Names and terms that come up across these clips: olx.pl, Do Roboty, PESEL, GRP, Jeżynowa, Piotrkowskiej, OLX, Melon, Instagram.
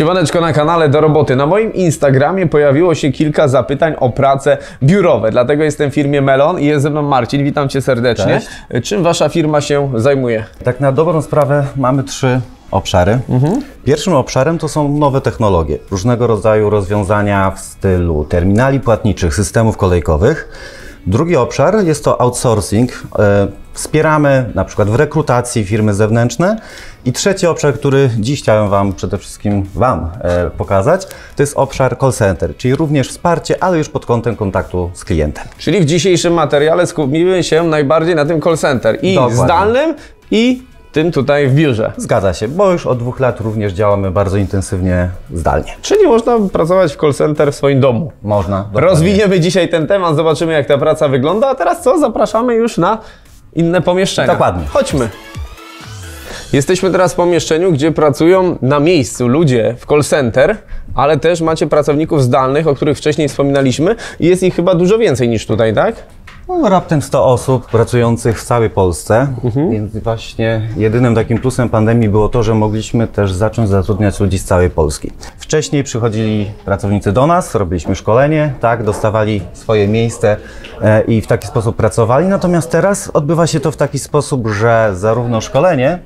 Siemaneczko na kanale Do Roboty. Na moim Instagramie pojawiło się kilka zapytań o prace biurowe, dlatego jestem w firmie Melon i jest ze mną Marcin. Witam Cię serdecznie. Cześć. Czym Wasza firma się zajmuje? Tak na dobrą sprawę mamy trzy obszary. Pierwszym obszarem to są nowe technologie, różnego rodzaju rozwiązania w stylu terminali płatniczych, systemów kolejkowych. Drugi obszar jest to outsourcing. Wspieramy na przykład w rekrutacji firmy zewnętrzne. I trzeci obszar, który dziś chciałem Wam przede wszystkim pokazać, to jest obszar call center, czyli również wsparcie, ale już pod kątem kontaktu z klientem. Czyli w dzisiejszym materiale skupimy się najbardziej na tym call center i zdalnym, i tym tutaj w biurze. Zgadza się, bo już od 2 lat również działamy bardzo intensywnie zdalnie. Czyli można pracować w call center w swoim domu. Można. Rozwiniemy dzisiaj ten temat, zobaczymy jak ta praca wygląda, a teraz co? Zapraszamy już na inne pomieszczenia. Dokładnie. Chodźmy. Jesteśmy teraz w pomieszczeniu, gdzie pracują na miejscu ludzie w call center, ale też macie pracowników zdalnych, o których wcześniej wspominaliśmy i jest ich chyba dużo więcej niż tutaj, tak? No, raptem 100 osób pracujących w całej Polsce, więc właśnie jedynym takim plusem pandemii było to, że mogliśmy też zacząć zatrudniać ludzi z całej Polski. Wcześniej przychodzili pracownicy do nas, robiliśmy szkolenie, tak, dostawali swoje miejsce i w taki sposób pracowali, natomiast teraz odbywa się to w taki sposób, że zarówno szkolenie,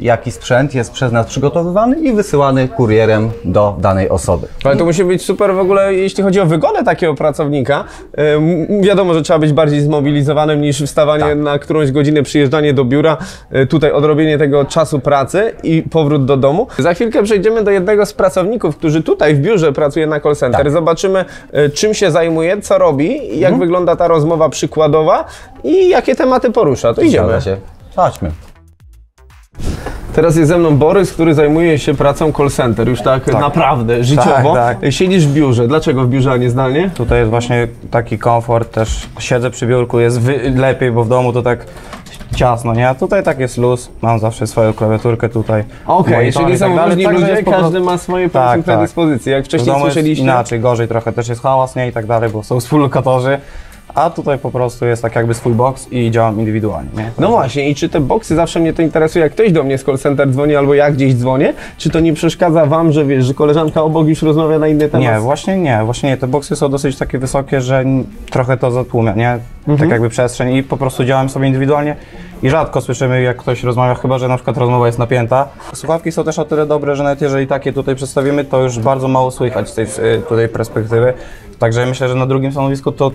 jaki sprzęt jest przez nas przygotowywany i wysyłany kurierem do danej osoby. Ale to musi być super w ogóle, jeśli chodzi o wygodę takiego pracownika. Wiadomo, że trzeba być bardziej zmobilizowanym niż wstawanie na którąś godzinę, przyjeżdżanie do biura, tutaj odrobienie tego czasu pracy i powrót do domu. Za chwilkę przejdziemy do jednego z pracowników, który tutaj w biurze pracuje na call center. Zobaczymy, czym się zajmuje, co robi, jak wygląda ta rozmowa przykładowa i jakie tematy porusza. To idziemy. Chodźmy. Teraz jest ze mną Borys, który zajmuje się pracą call center, już tak naprawdę, życiowo. Tak. Siedzisz w biurze. Dlaczego w biurze, a nie zdalnie? Tutaj jest właśnie taki komfort, też siedzę przy biurku, jest lepiej, bo w domu to tak ciasno, nie? A tutaj tak jest luz, mam zawsze swoją klawiaturkę tutaj. Okej, czyli są różni ludzie, każdy ma swoje predyspozycje. Jak wcześniej słyszeliście... inaczej, gorzej trochę, też jest hałas, nie? I tak dalej, bo są współlokatorzy. A tutaj po prostu jest tak jakby swój boks i działam indywidualnie. Nie? No właśnie, i czy te boksy, zawsze mnie to interesuje, jak ktoś do mnie z call center dzwoni albo ja gdzieś dzwonię, czy to nie przeszkadza Wam, że wiesz, że koleżanka obok już rozmawia na inny temat? Nie, właśnie nie, te boksy są dosyć takie wysokie, że trochę to zatłumia, nie? Tak jakby przestrzeń i po prostu działam sobie indywidualnie i rzadko słyszymy jak ktoś rozmawia, chyba że na przykład rozmowa jest napięta. Słuchawki są też o tyle dobre, że nawet jeżeli takie tutaj przedstawimy, to już bardzo mało słychać z tej tutaj perspektywy. Także myślę, że na drugim stanowisku to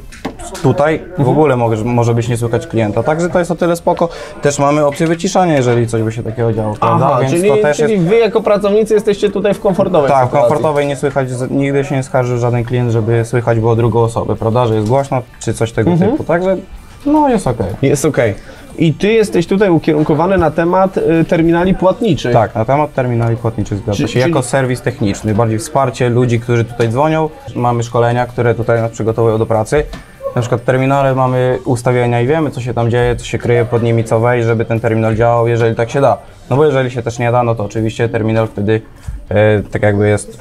tutaj w ogóle może być nie słychać klienta. Także to jest o tyle spoko. Też mamy opcję wyciszania, jeżeli coś by się takiego działo. Więc czyli, to też jest... Wy jako pracownicy jesteście tutaj w komfortowej sytuacji. Tak, w komfortowej nie słychać, nigdy się nie skarżył żaden klient, żeby słychać było drugą osobę, prawda? Że jest głośno czy coś tego typu. Także no jest okej. Jest okej. I Ty jesteś tutaj ukierunkowany na temat terminali płatniczych. Tak, na temat terminali płatniczych, zgadza się, jako serwis techniczny, bardziej wsparcie ludzi, którzy tutaj dzwonią. Mamy szkolenia, które tutaj nas przygotowują do pracy. Na przykład terminale mamy ustawienia i wiemy, co się tam dzieje, co się kryje pod nimi, co wejść, żeby ten terminal działał, jeżeli tak się da. No bo jeżeli się też nie da, no to oczywiście terminal wtedy tak jakby jest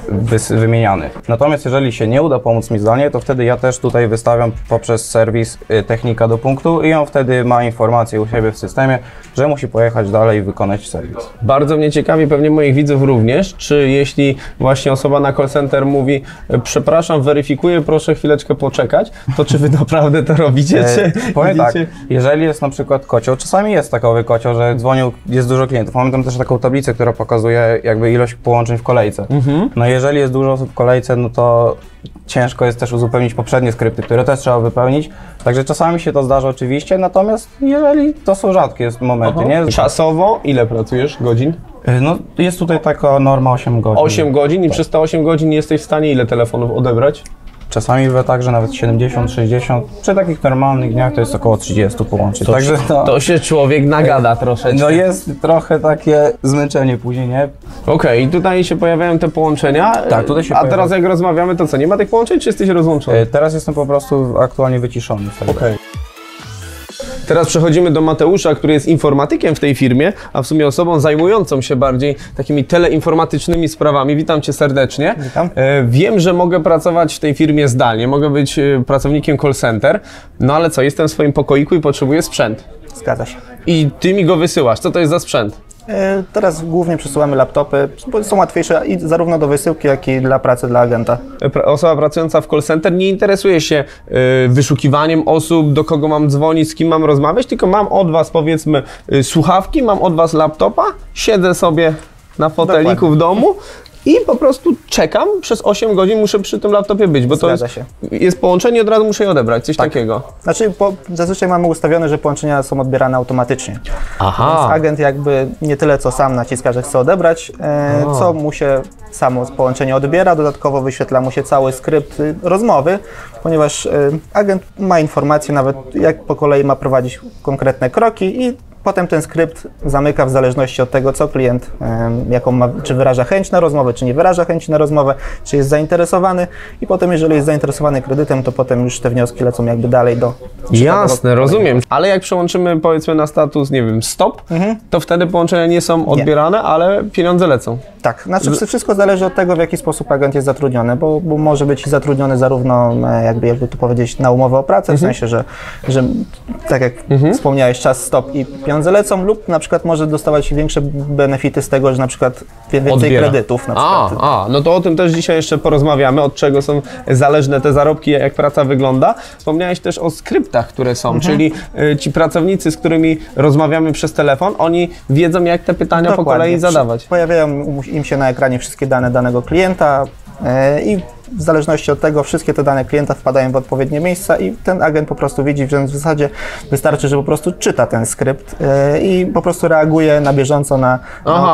wymieniany. Natomiast jeżeli się nie uda pomóc mi zdalnie, to wtedy ja też tutaj wystawiam poprzez serwis technika do punktu i on wtedy ma informację u siebie w systemie, że musi pojechać dalej i wykonać serwis. Bardzo mnie ciekawi, pewnie moich widzów również, czy jeśli właśnie osoba na call center mówi przepraszam, weryfikuję, proszę chwileczkę poczekać, to czy Wy naprawdę to robicie? Powiem tak, jeżeli jest na przykład kocioł, czasami jest takowy kocioł, że dzwonił, jest dużo klientów. Mamy tam też taką tablicę, która pokazuje jakby ilość połączeń w kolejce. No jeżeli jest dużo osób w kolejce, no to ciężko jest też uzupełnić poprzednie skrypty, które też trzeba wypełnić. Także czasami się to zdarza oczywiście, natomiast jeżeli to są rzadkie momenty, nie? Czasowo ile pracujesz godzin? No jest tutaj taka norma 8 godzin. 8 godzin i przez te 8 godzin jesteś w stanie ile telefonów odebrać? Czasami bywa tak, że nawet 70, 60, przy takich normalnych dniach to jest około 30 połączeń. Także to się człowiek nagada troszeczkę. No jest trochę takie zmęczenie później, nie? Okej, i tutaj się pojawiają te połączenia. Tak, tutaj się pojawiają. Teraz jak rozmawiamy, to co, nie ma tych połączeń, czy jesteś rozłączony? Teraz jestem po prostu aktualnie wyciszony. Okej. Teraz przechodzimy do Mateusza, który jest informatykiem w tej firmie, a w sumie osobą zajmującą się bardziej takimi teleinformatycznymi sprawami. Witam Cię serdecznie. Witam. Wiem, że mogę pracować w tej firmie zdalnie, mogę być pracownikiem call center, no ale co, jestem w swoim pokoiku i potrzebuję sprzęt. Zgadza się. I Ty mi go wysyłasz. Co to jest za sprzęt? Teraz głównie przesyłamy laptopy, bo są łatwiejsze i zarówno do wysyłki, jak i dla pracy dla agenta. Osoba pracująca w call center nie interesuje się wyszukiwaniem osób, do kogo mam dzwonić, z kim mam rozmawiać, tylko mam od Was, powiedzmy, słuchawki, mam od Was laptopa, siedzę sobie na foteliku w domu i po prostu czekam, przez 8 godzin muszę przy tym laptopie być, bo jest połączenie, od razu muszę je odebrać, coś takiego. Znaczy zazwyczaj mamy ustawione, że połączenia są odbierane automatycznie. Aha. Więc agent jakby nie tyle co sam naciska, że chce odebrać, co mu się samo połączenie odbiera, dodatkowo wyświetla mu się cały skrypt rozmowy, ponieważ agent ma informacje nawet jak po kolei ma prowadzić konkretne kroki i potem ten skrypt zamyka w zależności od tego, co klient, jaką ma, czy wyraża chęć na rozmowę, czy nie wyraża chęci na rozmowę, czy jest zainteresowany i potem, jeżeli jest zainteresowany kredytem, to potem już te wnioski lecą jakby dalej do... Jasne, rozumiem. Ale jak przełączymy, powiedzmy, na status, nie wiem, stop, to wtedy połączenia nie są odbierane, ale pieniądze lecą. Tak, znaczy wszystko zależy od tego, w jaki sposób agent jest zatrudniony, bo może być zatrudniony zarówno, jakby tu powiedzieć, na umowę o pracę, w sensie, że tak jak wspomniałeś, czas stop i pieniądze lecą, lub na przykład może dostawać większe benefity z tego, że na przykład więcej kredytów. Na przykład. No to o tym też dzisiaj jeszcze porozmawiamy, od czego są zależne te zarobki, jak praca wygląda. Wspomniałeś też o skryptach, które są, czyli ci pracownicy, z którymi rozmawiamy przez telefon, oni wiedzą, jak te pytania po kolei zadawać. Pojawiają im się na ekranie wszystkie dane danego klienta i w zależności od tego wszystkie te dane klienta wpadają w odpowiednie miejsca i ten agent po prostu widzi, że w zasadzie wystarczy, że po prostu czyta ten skrypt i po prostu reaguje na bieżąco na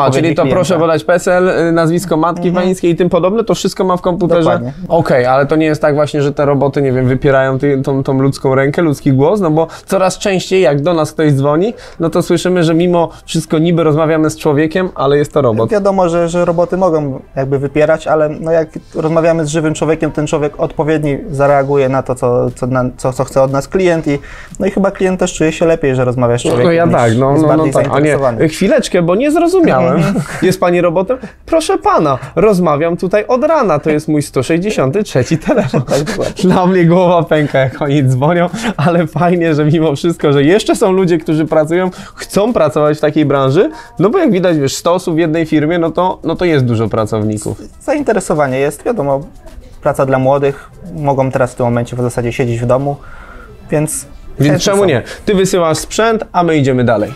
czyli to klienta. Proszę podać PESEL, nazwisko matki pańskiej i tym podobne, to wszystko ma w komputerze. Okej, ale to nie jest tak właśnie, że te roboty, nie wiem, wypierają tą ludzką rękę, ludzki głos, no bo coraz częściej jak do nas ktoś dzwoni, no to słyszymy, że mimo wszystko niby rozmawiamy z człowiekiem, ale jest to robot. Wiadomo, że roboty mogą jakby wypierać, ale no jak rozmawiamy z żywym człowiekiem, ten człowiek odpowiedni zareaguje na to, co chce od nas klient i chyba klient też czuje się lepiej, że rozmawia z człowiekiem. A nie, chwileczkę, bo nie zrozumiałem. Jest Pani robotem? Proszę Pana, rozmawiam tutaj od rana, to jest mój 163 telefon. Dla mnie głowa pęka, jak oni dzwonią, ale fajnie, że mimo wszystko, że jeszcze są ludzie, którzy pracują, chcą pracować w takiej branży, no bo jak widać, wiesz, 100 osób w jednej firmie, no to jest dużo pracowników. Zainteresowanie jest, wiadomo, praca dla młodych, mogą teraz w tym momencie w zasadzie siedzieć w domu, więc czemu nie? Ty wysyłasz sprzęt, a my idziemy dalej.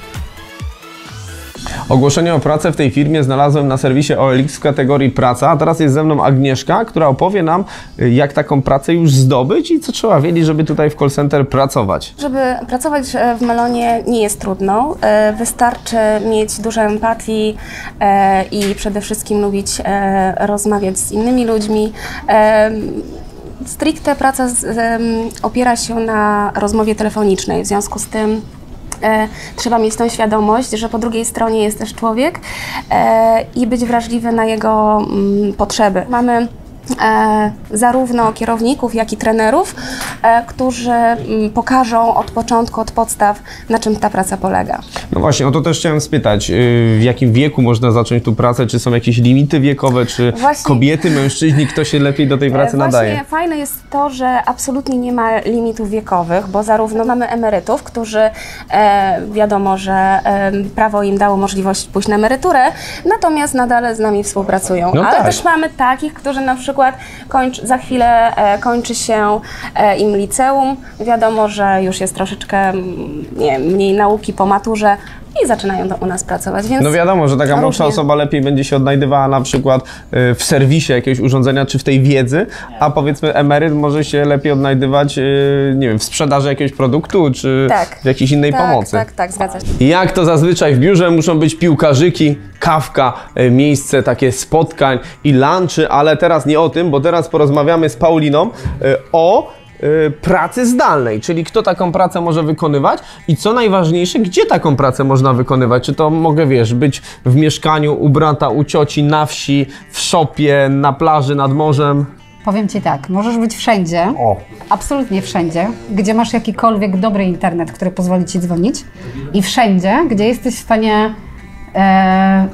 Ogłoszenie o pracę w tej firmie znalazłem na serwisie OLX w kategorii praca, a teraz jest ze mną Agnieszka, która opowie nam, jak taką pracę już zdobyć i co trzeba wiedzieć, żeby tutaj w call center pracować. Żeby pracować w Melonie nie jest trudno, wystarczy mieć dużo empatii i przede wszystkim lubić rozmawiać z innymi ludźmi. Stricte praca opiera się na rozmowie telefonicznej, w związku z tym trzeba mieć tą świadomość, że po drugiej stronie jest też człowiek i być wrażliwy na jego potrzeby. Mamy zarówno kierowników, jak i trenerów, którzy pokażą od początku, od podstaw, na czym ta praca polega. No właśnie, o to też chciałem spytać, w jakim wieku można zacząć tu pracę, czy są jakieś limity wiekowe, czy właśnie kobiety, mężczyźni, kto się lepiej do tej pracy nadaje? Właśnie fajne jest to, że absolutnie nie ma limitów wiekowych, bo zarówno mamy emerytów, którzy wiadomo, że prawo im dało możliwość pójść na emeryturę, natomiast nadal z nami współpracują. No ale też mamy takich, którzy na przykład za chwilę kończy się im liceum, wiadomo, że już jest troszeczkę mniej nauki po maturze i zaczynają u nas pracować, więc no wiadomo, że taka młodsza osoba lepiej będzie się odnajdywała na przykład w serwisie jakiegoś urządzenia, czy w tej wiedzy, a powiedzmy emeryt może się lepiej odnajdywać, nie wiem, w sprzedaży jakiegoś produktu, czy w jakiejś innej pomocy. Tak, zgadza się. Jak to zazwyczaj w biurze muszą być piłkarzyki, kawka, miejsce takie spotkań i lunchy, ale teraz nie o tym, bo teraz porozmawiamy z Pauliną o pracy zdalnej, czyli kto taką pracę może wykonywać i co najważniejsze, gdzie taką pracę można wykonywać. Czy to mogę, wiesz, być w mieszkaniu u brata, u cioci, na wsi, w szopie, na plaży, nad morzem? Powiem Ci tak, możesz być wszędzie, absolutnie wszędzie, gdzie masz jakikolwiek dobry internet, który pozwoli Ci dzwonić i wszędzie, gdzie jesteś w stanie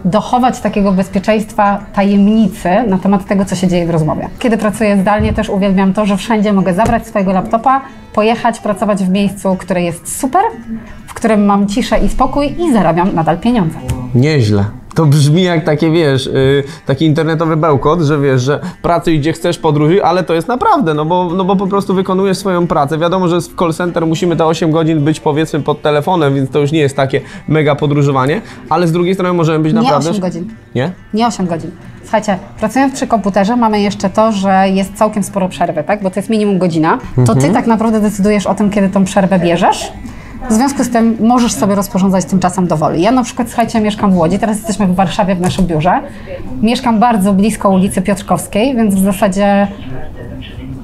dochować takiego bezpieczeństwa, tajemnicy na temat tego, co się dzieje w rozmowie. Kiedy pracuję zdalnie, też uwielbiam to, że wszędzie mogę zabrać swojego laptopa, pojechać, pracować w miejscu, które jest super, w którym mam ciszę i spokój i zarabiam nadal pieniądze. Nieźle. To brzmi jak takie, wiesz, taki internetowy bełkot, że wiesz, że pracuj gdzie chcesz, podróżuj, ale to jest naprawdę, no bo po prostu wykonujesz swoją pracę. Wiadomo, że w call center musimy te 8 godzin być, powiedzmy, pod telefonem, więc to już nie jest takie mega podróżowanie, ale z drugiej strony możemy być naprawdę... Nie 8 godzin. Nie? Nie 8 godzin. Słuchajcie, pracując przy komputerze mamy jeszcze to, że jest całkiem sporo przerwy, tak? Bo to jest minimum godzina. To ty tak naprawdę decydujesz o tym, kiedy tą przerwę bierzesz. W związku z tym możesz sobie rozporządzać tym czasem do woli. Ja na przykład, słuchajcie, mieszkam w Łodzi, teraz jesteśmy w Warszawie w naszym biurze. Mieszkam bardzo blisko ulicy Piotrkowskiej, więc w zasadzie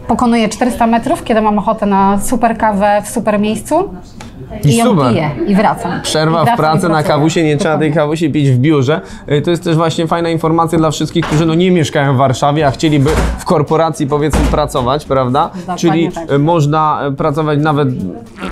pokonuję 400 metrów, kiedy mam ochotę na super kawę w super miejscu. I ją piję i wracam. Przerwa w pracy na kawusie, nie trzeba tej kawusi pić w biurze. To jest też właśnie fajna informacja dla wszystkich, którzy no nie mieszkają w Warszawie, a chcieliby w korporacji, powiedzmy, pracować, prawda? Czyli można pracować nawet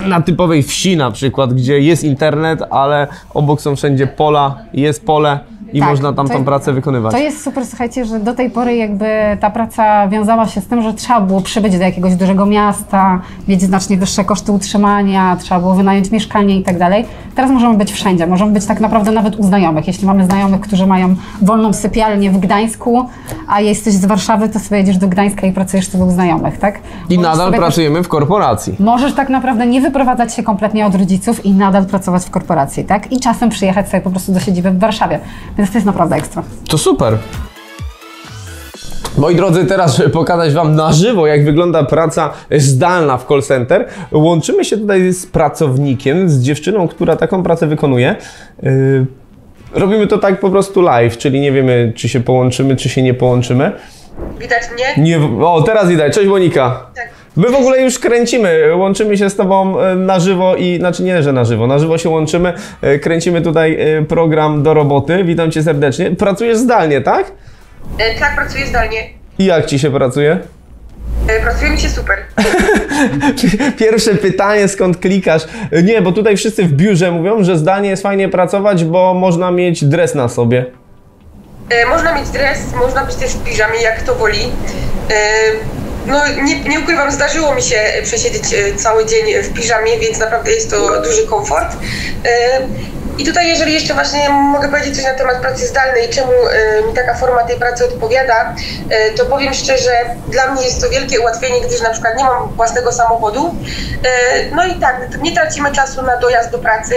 na typowej wsi na przykład, gdzie jest internet, ale obok są wszędzie pola, jest pole. I tak, można tam tą pracę wykonywać. To jest super, słuchajcie, że do tej pory jakby ta praca wiązała się z tym, że trzeba było przybyć do jakiegoś dużego miasta, mieć znacznie wyższe koszty utrzymania, trzeba było wynająć mieszkanie i tak dalej. Teraz możemy być wszędzie, możemy być tak naprawdę nawet u znajomych. Jeśli mamy znajomych, którzy mają wolną sypialnię w Gdańsku, a jesteś z Warszawy, to sobie jedziesz do Gdańska i pracujesz sobie u znajomych, tak? I możesz nadal pracujemy w korporacji. Możesz tak naprawdę nie wyprowadzać się kompletnie od rodziców i nadal pracować w korporacji, tak? I czasem przyjechać sobie po prostu do siedziby w Warszawie. To jest naprawdę ekstra. To super. Moi drodzy, teraz, żeby pokazać Wam na żywo, jak wygląda praca zdalna w call center, łączymy się tutaj z pracownikiem, z dziewczyną, która taką pracę wykonuje. Robimy to tak po prostu live, czyli nie wiemy, czy się połączymy, czy się nie połączymy. Widać mnie? Nie, o, teraz widać. Cześć, Monika. Tak. My w ogóle już kręcimy, łączymy się z Tobą na żywo i, znaczy nie, że na żywo się łączymy, kręcimy tutaj program Do Roboty. Witam Cię serdecznie. Pracujesz zdalnie, tak? Tak, pracuję zdalnie. I jak Ci się pracuje? Pracuje mi się super. Pierwsze pytanie, skąd klikasz? Nie, bo tutaj wszyscy w biurze mówią, że zdalnie jest fajnie pracować, bo można mieć dres na sobie. Można mieć dres, można być też w piżamie, jak kto woli. No nie ukrywam, zdarzyło mi się przesiedzieć cały dzień w piżamie, więc naprawdę jest to duży komfort. I tutaj, jeżeli jeszcze właśnie mogę powiedzieć coś na temat pracy zdalnej, czemu mi taka forma tej pracy odpowiada, to powiem szczerze, dla mnie jest to wielkie ułatwienie, gdyż na przykład nie mam własnego samochodu. No i tak, nie tracimy czasu na dojazd do pracy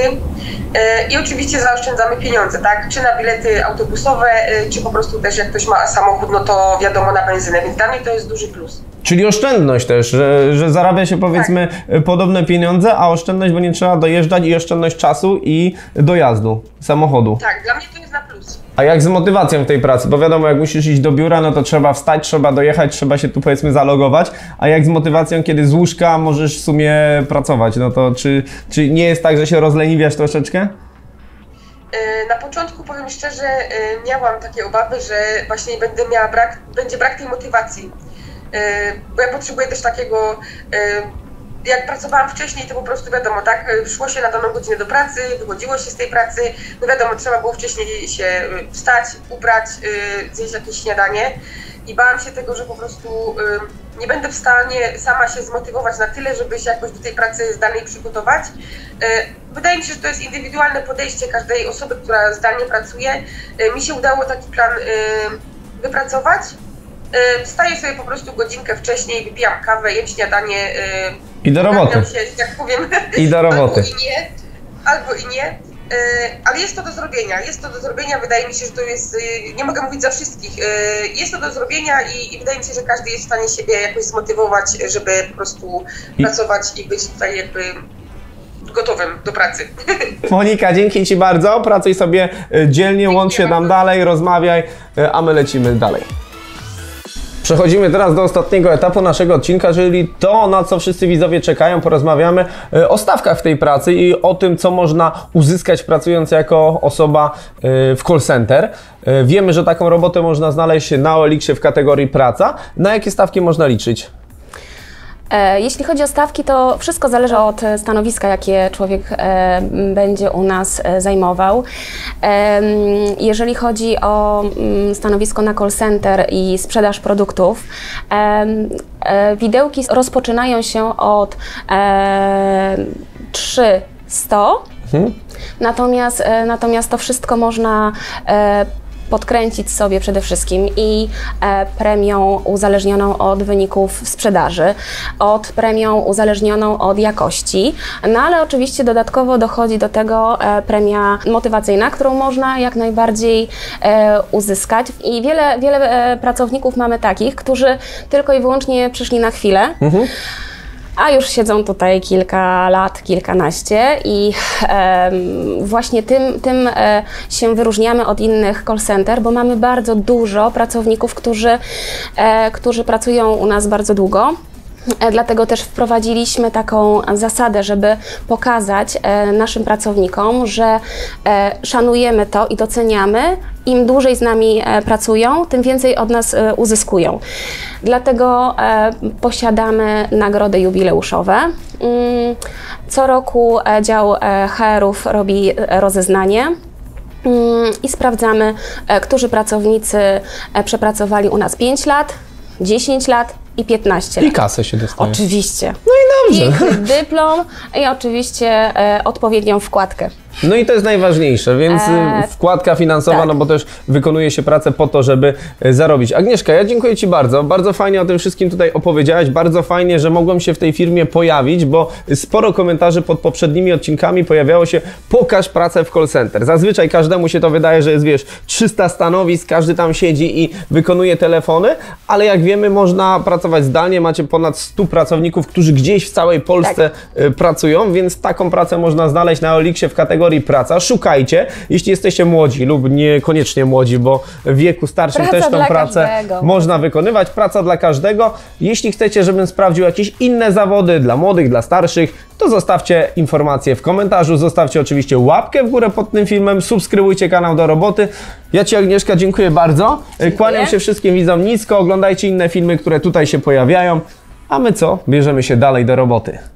i oczywiście zaoszczędzamy pieniądze, tak? Czy na bilety autobusowe, czy po prostu też jak ktoś ma samochód, no to wiadomo, na benzynę, więc dla mnie to jest duży plus. Czyli oszczędność też, że zarabia się, powiedzmy, tak, podobne pieniądze, a oszczędność, bo nie trzeba dojeżdżać i oszczędność czasu i dojazdu samochodu. Tak, dla mnie to jest na plus. A jak z motywacją w tej pracy? Bo wiadomo, jak musisz iść do biura, no to trzeba wstać, trzeba dojechać, trzeba się tu, powiedzmy, zalogować. A jak z motywacją, kiedy z łóżka możesz w sumie pracować? No to czy nie jest tak, że się rozleniwiasz troszeczkę? Na początku, powiem szczerze, miałam takie obawy, że właśnie będzie brak tej motywacji. Bo ja potrzebuję też takiego, jak pracowałam wcześniej, to po prostu wiadomo, tak, szło się na daną godzinę do pracy, wychodziło się z tej pracy, no wiadomo, trzeba było wcześniej się wstać, ubrać, zjeść jakieś śniadanie i bałam się tego, że po prostu nie będę w stanie sama się zmotywować na tyle, żeby się jakoś do tej pracy zdalnej przygotować. Wydaje mi się, że to jest indywidualne podejście każdej osoby, która zdalnie pracuje. Mi się udało taki plan wypracować. Wstaję sobie po prostu godzinkę wcześniej, wypijam kawę, jem śniadanie. I do roboty. Się, jak powiem, i do roboty. Albo i nie. Ale jest to do zrobienia. Jest to do zrobienia. Wydaje mi się, że to jest, nie mogę mówić za wszystkich, jest to do zrobienia i wydaje mi się, że każdy jest w stanie siebie jakoś zmotywować, żeby po prostu pracować i być tutaj jakby gotowym do pracy. Monika, dzięki Ci bardzo. Pracuj sobie dzielnie, dzięki, łącz się tam dalej, rozmawiaj, a my lecimy dalej. Przechodzimy teraz do ostatniego etapu naszego odcinka, czyli to, na co wszyscy widzowie czekają. Porozmawiamy o stawkach w tej pracy i o tym, co można uzyskać pracując jako osoba w call center. Wiemy, że taką robotę można znaleźć na OLX-ie w kategorii praca. Na jakie stawki można liczyć? Jeśli chodzi o stawki, to wszystko zależy od stanowiska, jakie człowiek będzie u nas zajmował. Jeżeli chodzi o stanowisko na call center i sprzedaż produktów, widełki rozpoczynają się od 3100. Natomiast to wszystko można podkręcić sobie przede wszystkim i premią uzależnioną od wyników sprzedaży, od premią uzależnioną od jakości, no ale oczywiście dodatkowo dochodzi do tego premia motywacyjna, którą można jak najbardziej uzyskać. I wiele pracowników mamy takich, którzy tylko i wyłącznie przyszli na chwilę, a już siedzą tutaj kilka lat, kilkanaście i właśnie tym się wyróżniamy od innych call center, bo mamy bardzo dużo pracowników, którzy pracują u nas bardzo długo. Dlatego też wprowadziliśmy taką zasadę, żeby pokazać naszym pracownikom, że szanujemy to i doceniamy. Im dłużej z nami pracują, tym więcej od nas uzyskują. Dlatego posiadamy nagrody jubileuszowe. Co roku dział HR-ów robi rozeznanie i sprawdzamy, którzy pracownicy przepracowali u nas 5 lat, 10 lat i 15 lat. I kasę się dostaje. Oczywiście. No i dobrze. I dyplom i oczywiście odpowiednią wkładkę. No i to jest najważniejsze, więc wkładka finansowa, tak. No bo też wykonuje się pracę po to, żeby zarobić. Agnieszka, ja dziękuję Ci bardzo. Bardzo fajnie o tym wszystkim tutaj opowiedziałaś. Bardzo fajnie, że mogłem się w tej firmie pojawić, bo sporo komentarzy pod poprzednimi odcinkami pojawiało się: pokaż pracę w call center. Zazwyczaj każdemu się to wydaje, że jest, wiesz, 300 stanowisk, każdy tam siedzi i wykonuje telefony, ale jak wiemy, można pracować zdalnie. Macie ponad 100 pracowników, którzy gdzieś w całej Polsce pracują, więc taką pracę można znaleźć na OLX-ie w kategorii praca. Szukajcie, jeśli jesteście młodzi lub niekoniecznie młodzi, bo w wieku starszym też tą pracę można wykonywać. Praca dla każdego. Jeśli chcecie, żebym sprawdził jakieś inne zawody dla młodych, dla starszych, to zostawcie informacje w komentarzu. Zostawcie oczywiście łapkę w górę pod tym filmem. Subskrybujcie kanał Do Roboty. Ja Ci, Agnieszka, dziękuję bardzo. Dziękuję. Kłaniam się wszystkim widzom nisko. Oglądajcie inne filmy, które tutaj się pojawiają. A my co? Bierzemy się dalej do roboty.